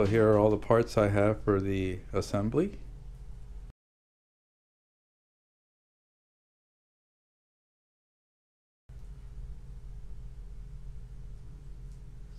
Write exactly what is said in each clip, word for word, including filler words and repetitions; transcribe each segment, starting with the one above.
So here are all the parts I have for the assembly.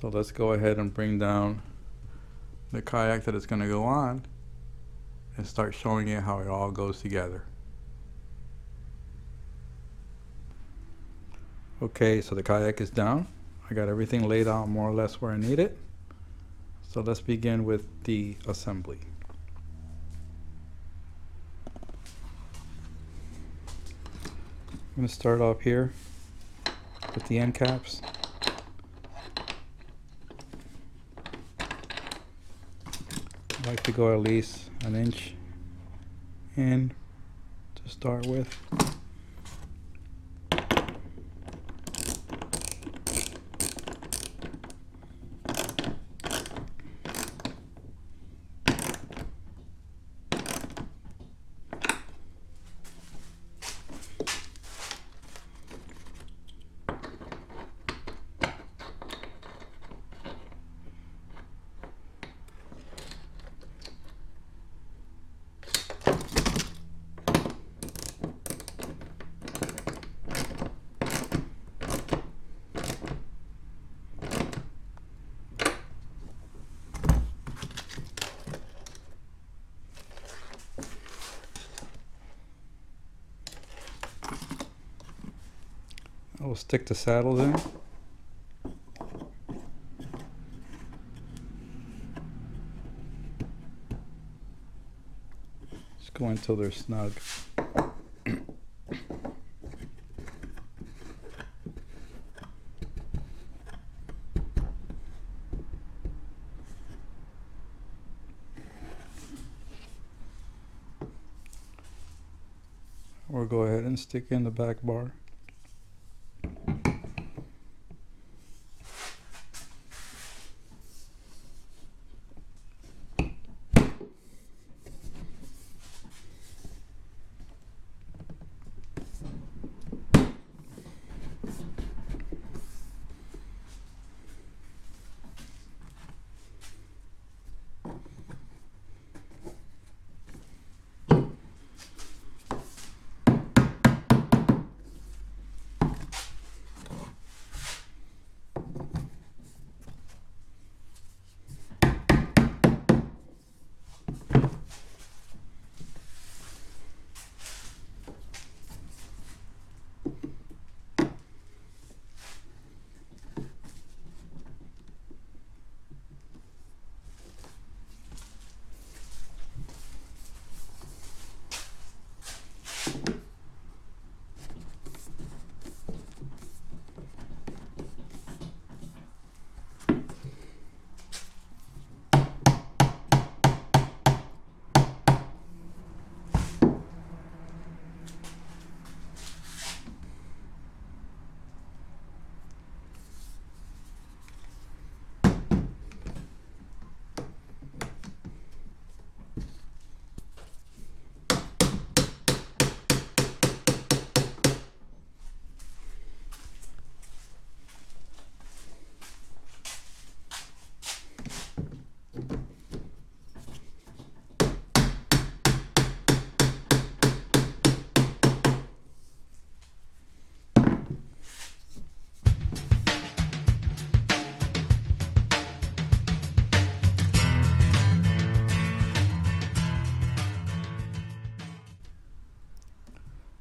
So let's go ahead and bring down the kayak that it's going to go on and start showing it how it all goes together. Okay, so the kayak is down. I got everything laid out more or less where I need it. So let's begin with the assembly. I'm going to start off here with the end caps. I like to go at least an inch in to start with. We'll stick the saddles in. Just go until they're snug. We'll go ahead and stick in the back bar.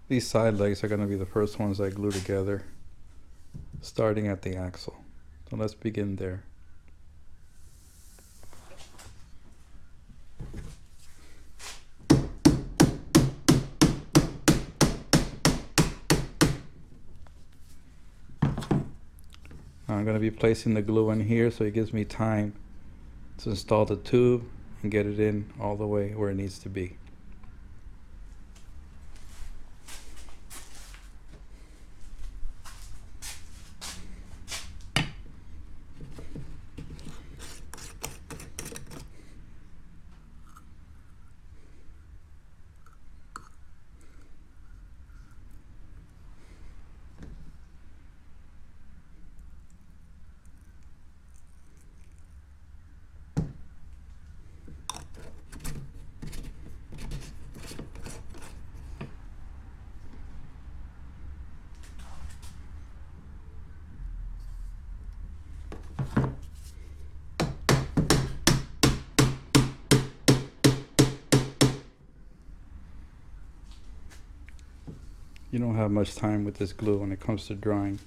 These side legs are going to be the first ones I glue together, starting at the axle. So let's begin there. Now I'm going to be placing the glue in here so it gives me time to install the tube and get it in all the way where it needs to be. you don't have much time with this glue when it comes to drying.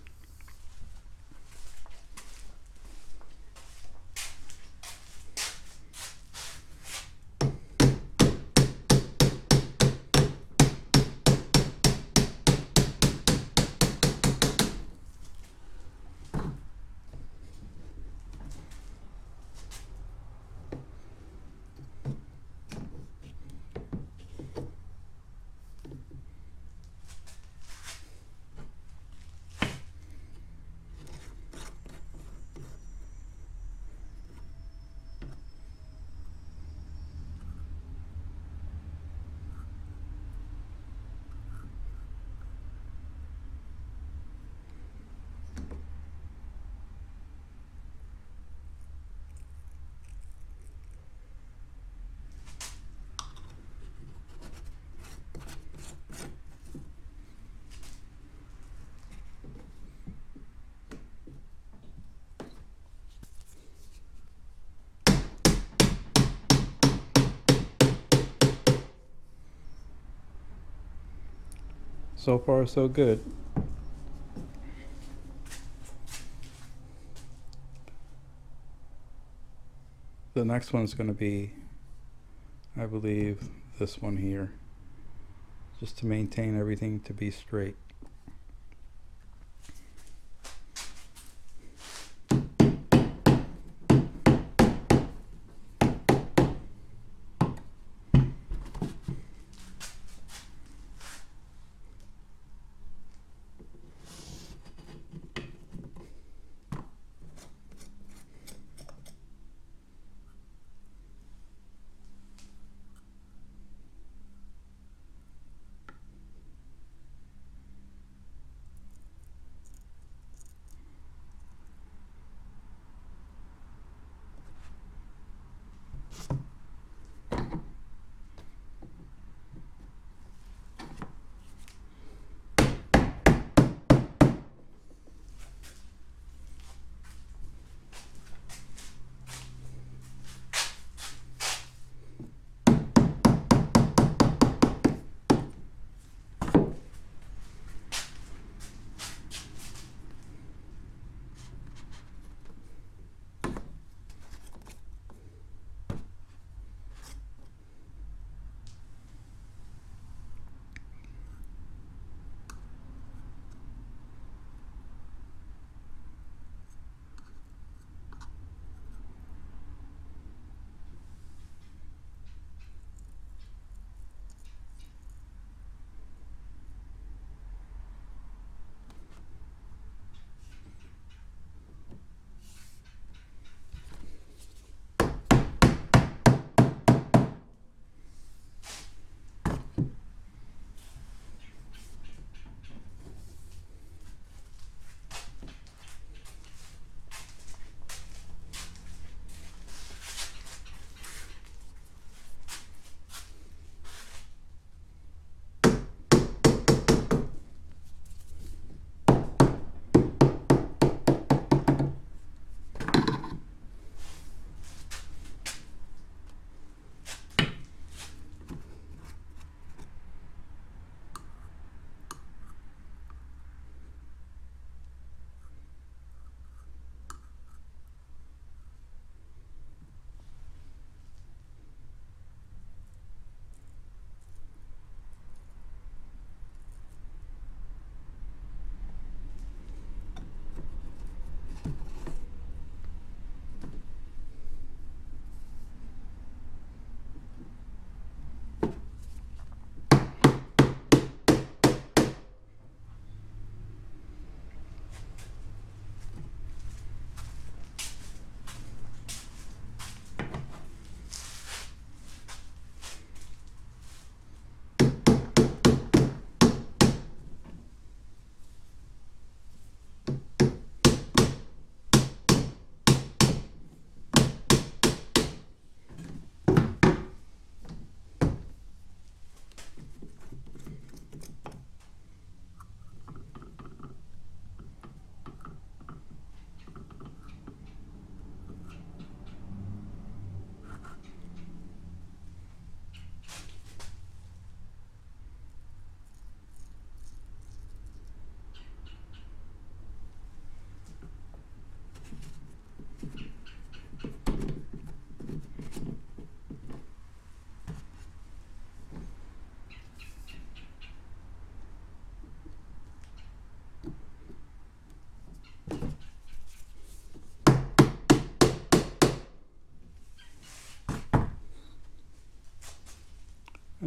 So far, so good. The next one's going to be, I believe, this one here, just to maintain everything to be straight.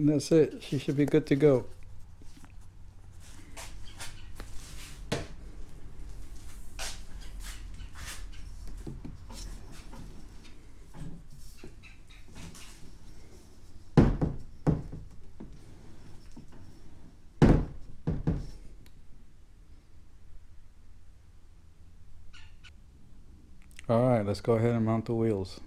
And that's it. She should be good to go. All right, let's go ahead and mount the wheels.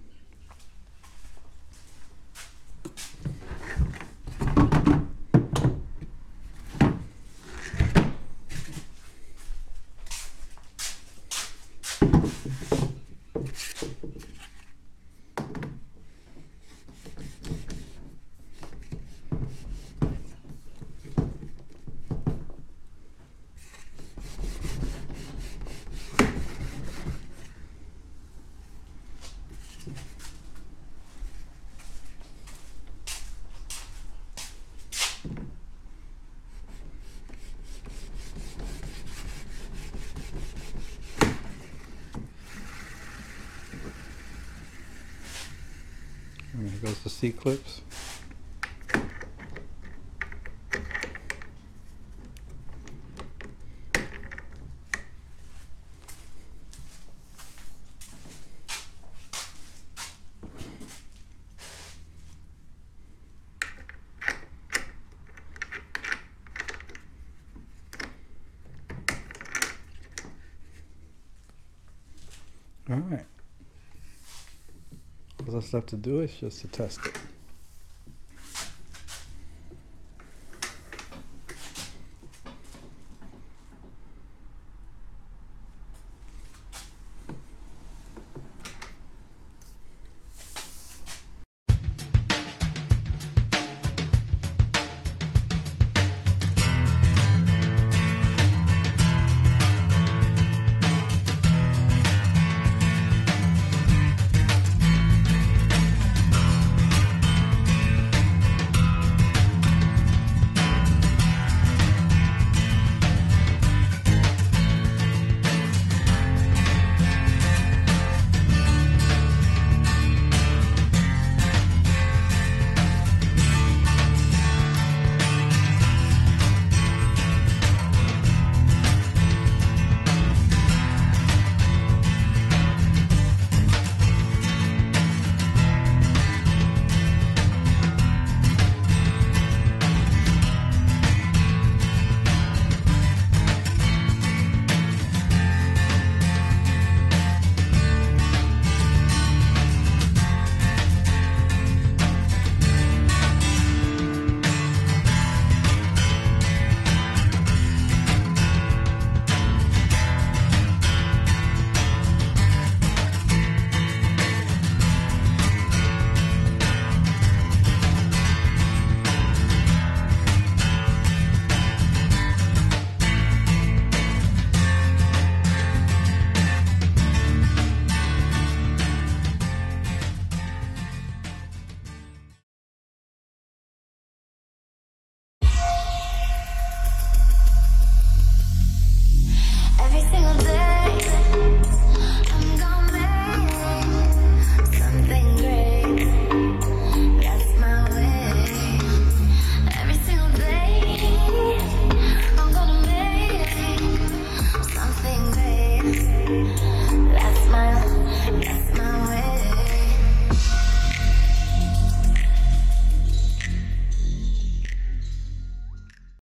And here goes the C-clips. All right. All that's left to do is just to test it.